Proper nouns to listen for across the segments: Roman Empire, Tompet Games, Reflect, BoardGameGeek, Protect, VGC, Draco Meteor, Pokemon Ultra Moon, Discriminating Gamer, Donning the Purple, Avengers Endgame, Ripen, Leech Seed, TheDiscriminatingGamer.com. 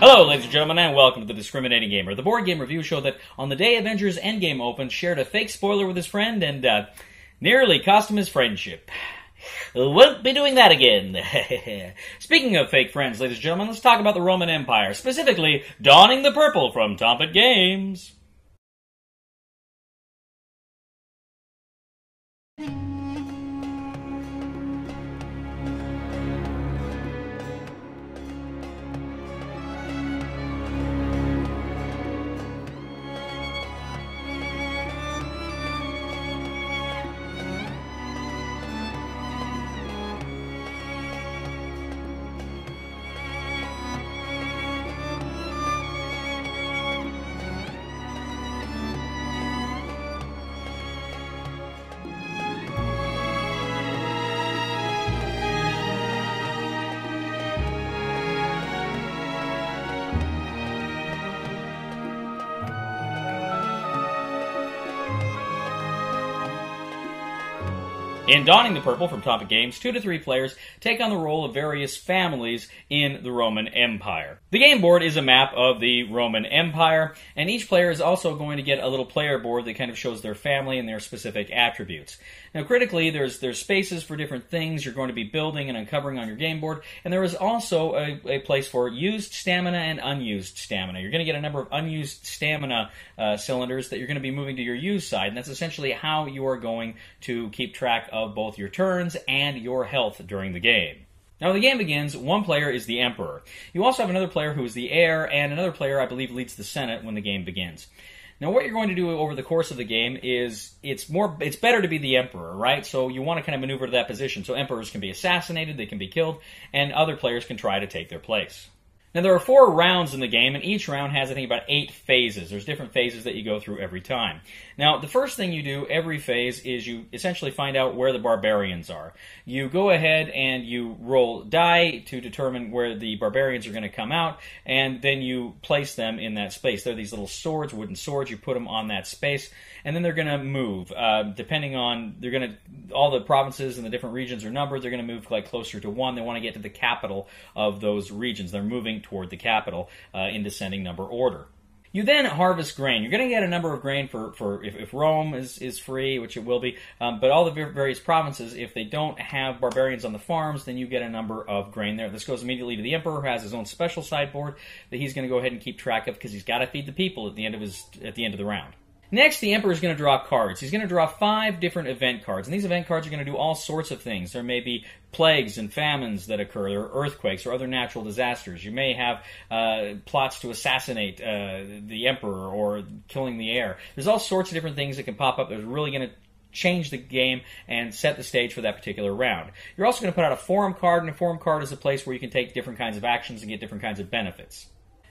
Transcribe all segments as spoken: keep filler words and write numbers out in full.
Hello, ladies and gentlemen, and welcome to The Discriminating Gamer, the board game review show that, on the day Avengers Endgame opened, shared a fake spoiler with his friend and uh, nearly cost him his friendship. Won't be doing that again. Speaking of fake friends, ladies and gentlemen, let's talk about the Roman Empire, specifically Donning the Purple from Tompet Games. In Donning the Purple from Tompet Games, two to three players take on the role of various families in the Roman Empire. The game board is a map of the Roman Empire, and each player is also going to get a little player board that kind of shows their family and their specific attributes. Now, critically, there's there's spaces for different things you're going to be building and uncovering on your game board, and there is also a, a place for used stamina and unused stamina. You're going to get a number of unused stamina uh, cylinders that you're going to be moving to your used side, and that's essentially how you are going to keep track of of both your turns and your health during the game. Now, when the game begins, one player is the Emperor. You also have another player who is the heir, and another player, I believe, leads the Senate when the game begins. Now, what you're going to do over the course of the game is it's more it's better to be the Emperor, right? So you want to kind of maneuver to that position. So emperors can be assassinated, they can be killed, and other players can try to take their place. Now, there are four rounds in the game, and each round has, I think, about eight phases. There's different phases that you go through every time. Now, the first thing you do every phase is you essentially find out where the barbarians are. You go ahead and you roll die to determine where the barbarians are going to come out, and then you place them in that space. They're these little swords, wooden swords. You put them on that space, and then they're going to move. Uh, depending on, they're going to, all the provinces and the different regions are numbered. They're going to move like closer to one. They want to get to the capital of those regions. They're moving toward the capital uh, in descending number order. You then harvest grain. You're going to get a number of grain for, for if, if Rome is, is free, which it will be, um, but all the various provinces, if they don't have barbarians on the farms, then you get a number of grain there. This goes immediately to the Emperor, who has his own special sideboard that he's going to go ahead and keep track of because he's got to feed the people at the end of his at the end of the round. Next, the Emperor is going to draw cards. He's going to draw five different event cards, and these event cards are going to do all sorts of things. There may be plagues and famines that occur, or earthquakes, or other natural disasters. You may have uh, plots to assassinate uh, the Emperor, or killing the heir. There's all sorts of different things that can pop up. There's really going to change the game and set the stage for that particular round. You're also going to put out a forum card, and a forum card is a place where you can take different kinds of actions and get different kinds of benefits.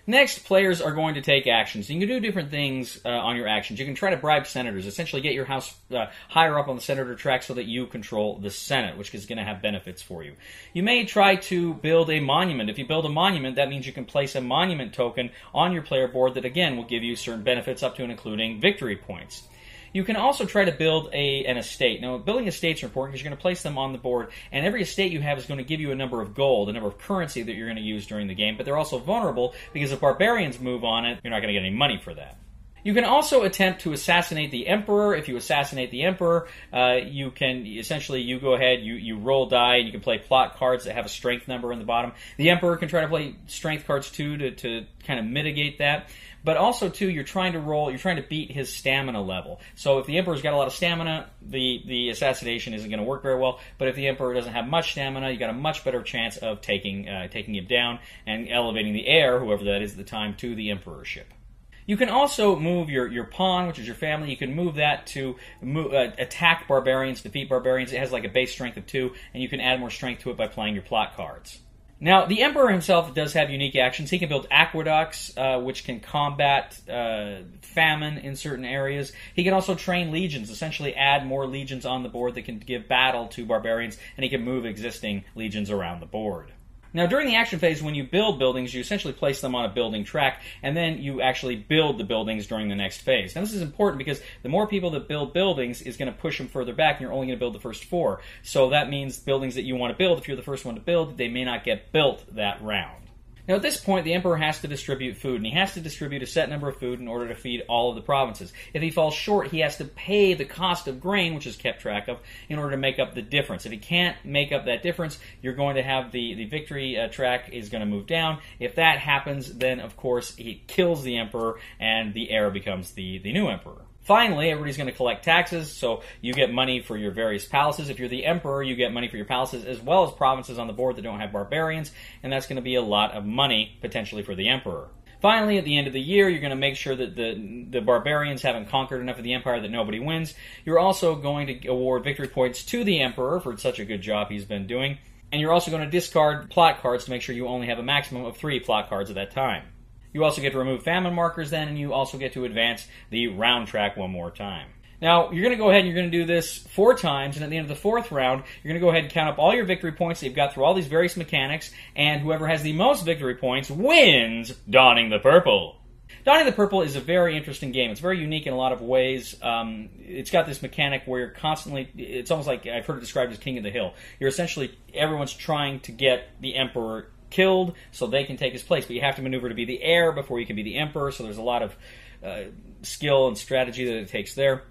Next, players are going to take actions. You can do different things uh, on your actions. You can try to bribe senators, essentially get your house uh, higher up on the senator track so that you control the Senate, which is going to have benefits for you. You may try to build a monument. If you build a monument, that means you can place a monument token on your player board that, again, will give you certain benefits up to and including victory points. You can also try to build a an estate. Now, building estates are important because you're going to place them on the board, and every estate you have is going to give you a number of gold, a number of currency that you're going to use during the game, but they're also vulnerable because if barbarians move on it, you're not going to get any money for that. You can also attempt to assassinate the Emperor. If you assassinate the Emperor, uh, you can essentially, you go ahead, you, you roll die, and you can play plot cards that have a strength number in the bottom. The Emperor can try to play strength cards too to, to kind of mitigate that. But also too, you're trying to roll, you're trying to beat his stamina level. So if the Emperor's got a lot of stamina, the, the assassination isn't going to work very well. But if the Emperor doesn't have much stamina, you got a much better chance of taking, uh, taking him down and elevating the heir, whoever that is at the time, to the Emperorship. You can also move your, your pawn, which is your family. You can move that to move, uh, attack barbarians, defeat barbarians. It has like a base strength of two, and you can add more strength to it by playing your plot cards. Now, the Emperor himself does have unique actions. He can build aqueducts, uh, which can combat uh, famine in certain areas. He can also train legions, essentially add more legions on the board that can give battle to barbarians, and he can move existing legions around the board. Now, during the action phase, when you build buildings, you essentially place them on a building track, and then you actually build the buildings during the next phase. Now, this is important because the more people that build buildings is going to push them further back, and you're only going to build the first four. So that means buildings that you want to build, if you're the first one to build, they may not get built that round. Now, at this point, the emperor has to distribute food, and he has to distribute a set number of food in order to feed all of the provinces. If he falls short, he has to pay the cost of grain, which is kept track of, in order to make up the difference. If he can't make up that difference, you're going to have the, the victory uh, track is going to move down. If that happens, then, of course, he kills the emperor, and the heir becomes the, the new emperor. Finally, everybody's going to collect taxes, so you get money for your various palaces. If you're the emperor, you get money for your palaces, as well as provinces on the board that don't have barbarians, and that's going to be a lot of money, potentially, for the emperor. Finally, at the end of the year, you're going to make sure that the, the barbarians haven't conquered enough of the empire that nobody wins. You're also going to award victory points to the emperor for such a good job he's been doing, and you're also going to discard plot cards to make sure you only have a maximum of three plot cards at that time. You also get to remove famine markers then, and you also get to advance the round track one more time. Now, you're going to go ahead and you're going to do this four times, and at the end of the fourth round, you're going to go ahead and count up all your victory points that you've got through all these various mechanics, and whoever has the most victory points wins Donning the Purple. Donning the Purple is a very interesting game. It's very unique in a lot of ways. Um, it's got this mechanic where you're constantly, it's almost like I've heard it described as King of the Hill. You're essentially, everyone's trying to get the emperor killed so they can take his place, but you have to maneuver to be the heir before you can be the emperor, so there's a lot of uh, skill and strategy that it takes there.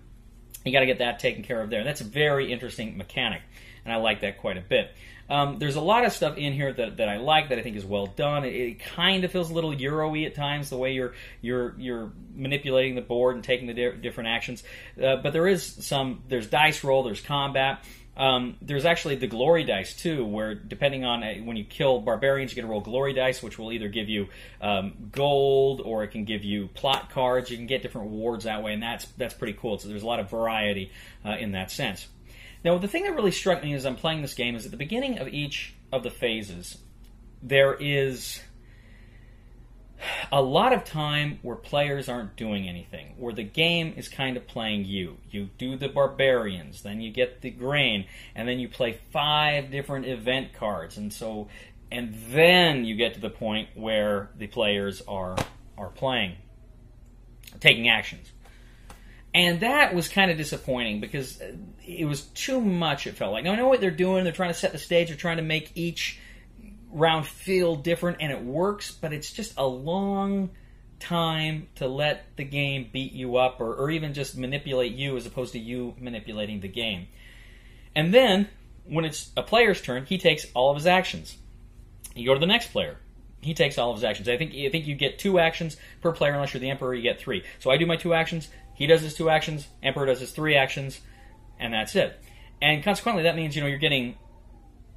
You got to get that taken care of there. That's a very interesting mechanic, and I like that quite a bit. Um, there's a lot of stuff in here that, that I like, that I think is well done. It, it kind of feels a little Euro-y at times, the way you're you're you're manipulating the board and taking the di- different actions. Uh, but there is some, there's dice roll, there's combat. Um, there's actually the glory dice, too, where depending on uh, when you kill barbarians, you get to roll glory dice, which will either give you um, gold, or it can give you plot cards. You can get different rewards that way, and that's that's pretty cool. So there's a lot of variety uh, in that sense. Now, the thing that really struck me as I'm playing this game is at the beginning of each of the phases, there is a lot of time where players aren't doing anything, where the game is kind of playing you. You do the barbarians, then you get the grain, and then you play five different event cards, and so, and then you get to the point where the players are are playing, taking actions. And that was kind of disappointing because it was too much, it felt like. Now, I know what they're doing. They're trying to set the stage. They're trying to make each round feel different, and it works, but it's just a long time to let the game beat you up, or, or even just manipulate you as opposed to you manipulating the game. And then, when it's a player's turn, he takes all of his actions. You go to the next player. He takes all of his actions. I think I think you get two actions per player. Unless you're the emperor, you get three. So I do my two actions, he does his two actions, emperor does his three actions, and that's it. And consequently, that means, you know, you're getting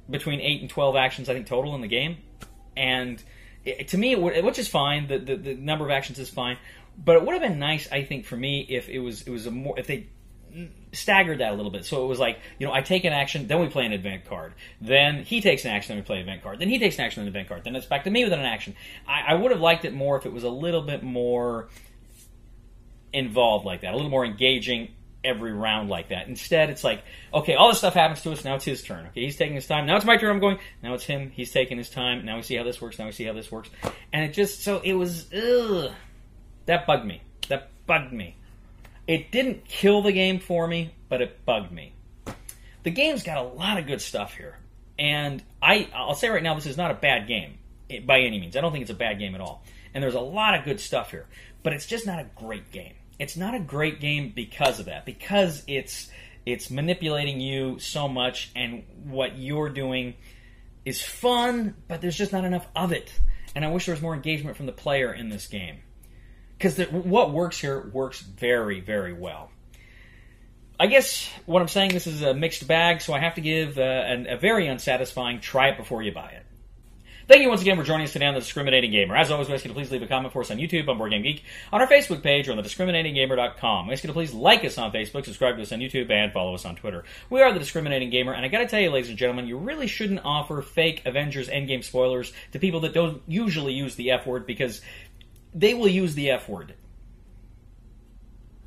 between eight and twelve actions, I think, total in the game. And it, to me, it, which is fine, the, the the number of actions is fine, but it would have been nice, I think, for me, if it was it was a more if they staggered that a little bit. So it was like, you know, I take an action, then we play an event card. Then he takes an action, then we play an event card. Then he takes an action, then an event card. Then it's back to me with an action. I, I would have liked it more if it was a little bit more involved like that, a little more engaging every round like that. Instead, it's like, okay, all this stuff happens to us, now it's his turn. Okay, he's taking his time, now it's my turn, I'm going, now it's him, he's taking his time, now we see how this works, now we see how this works. And it just, so it was, ugh, that bugged me. That bugged me. It didn't kill the game for me, but it bugged me. The game's got a lot of good stuff here. And I, I'll say right now, this is not a bad game, by any means. I don't think it's a bad game at all. And there's a lot of good stuff here. But it's just not a great game. It's not a great game because of that, because it's it's manipulating you so much, and what you're doing is fun, but there's just not enough of it. And I wish there was more engagement from the player in this game, because what works here works very, very well. I guess what I'm saying, this is a mixed bag, so I have to give a, a, a very unsatisfying try it before you buy it. Thank you once again for joining us today on The Discriminating Gamer. As always, we ask you to please leave a comment for us on YouTube, on BoardGameGeek, on our Facebook page, or on the discriminating gamer dot com. We ask you to please like us on Facebook, subscribe to us on YouTube, and follow us on Twitter. We are The Discriminating Gamer, and I gotta tell you, ladies and gentlemen, you really shouldn't offer fake Avengers Endgame spoilers to people that don't usually use the F word, because they will use the F word.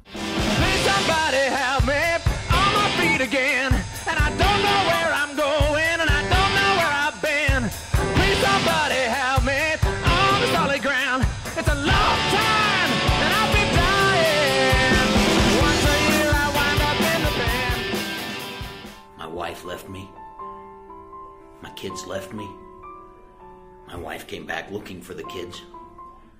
Please somebody help me, on my feet again, and I don't know where I'm going. Left me. My kids left me. My My wife came back looking for the kids.